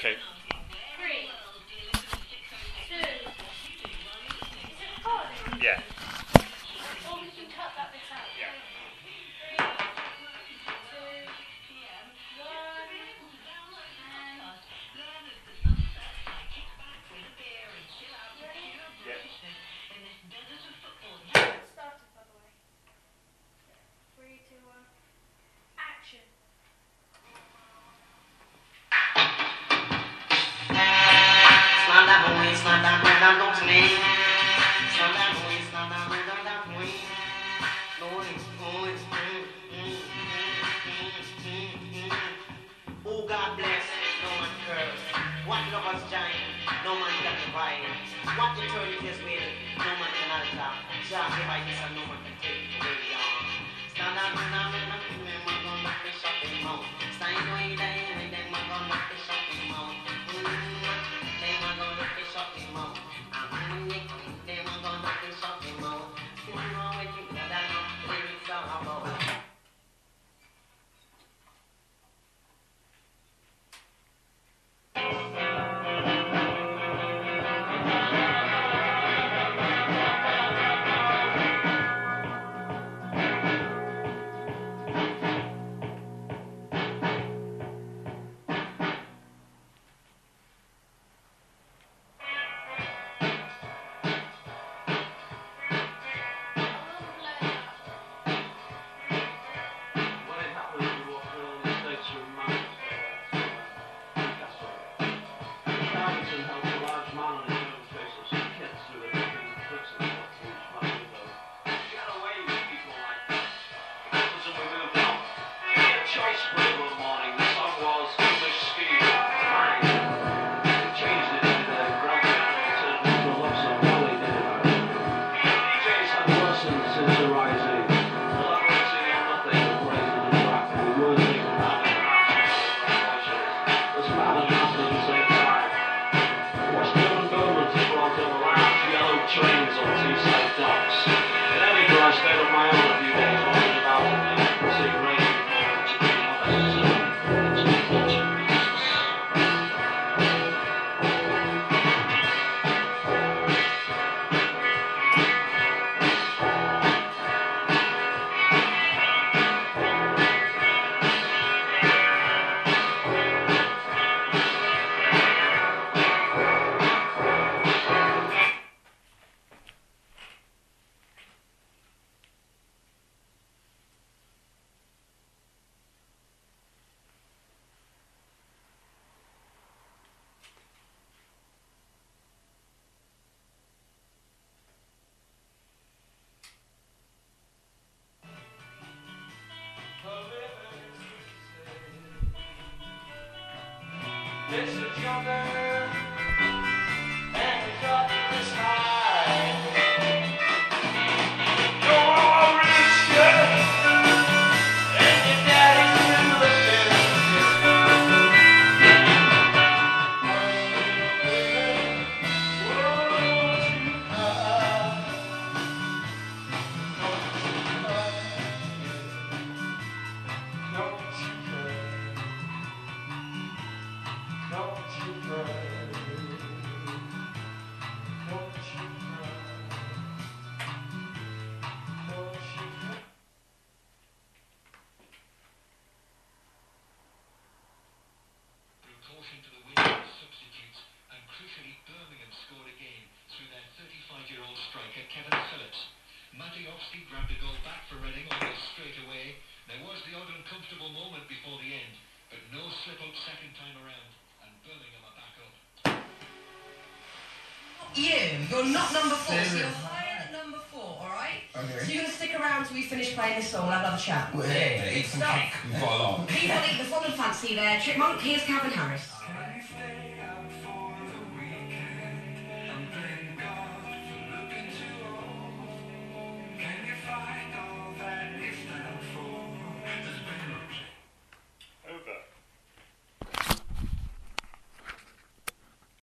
Okay. 3, 2, 1. Yeah. Or we can cut that bit out. Yeah. 3, 2, 1, and... Yeah. Start it, by the way. 3, 2, 1. Action. Slam that boy down to me. Slam that boy down that way. Oh, God bless, no man curse. What lovers giant, no man can divide. What eternity is will, no man can alter. Shall divide this and no man can take it away. Stand up and I'm in the fish up in mouth. Stand away, then I'm gonna fish up in mouth. This is your girl, and we got this high. You're all rich, yeah, and your daddy's in the business. Don't you cry. Reporting to the wing of substitutes, and crucially Birmingham scored again through their 35-year-old striker Kevin Phillips. Matejowski grabbed a goal back for Reading almost straight away. There was the odd uncomfortable moment before the end, but no slip-up second time around. Birmingham are back up. You're not number 4, so you're higher than number 4, alright? Okay. So you're going to stick around till we finish playing this song and have another chat. We've got a lot. People eat the fun and fancy there. Chipmunk, here's Calvin Harris.